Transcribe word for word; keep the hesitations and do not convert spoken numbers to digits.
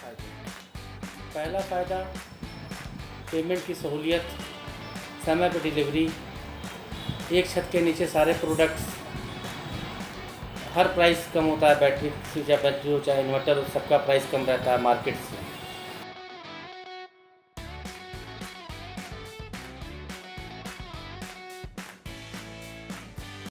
फ़ायदे हैं। पहला फ़ायदा पेमेंट की सहूलियत, समय पर डिलीवरी, एक छत के नीचे सारे प्रोडक्ट्स, हर प्राइस कम होता है, बैटरी से चाहे जो चाहे इन्वर्टर सबका प्राइस कम रहता है मार्केट से।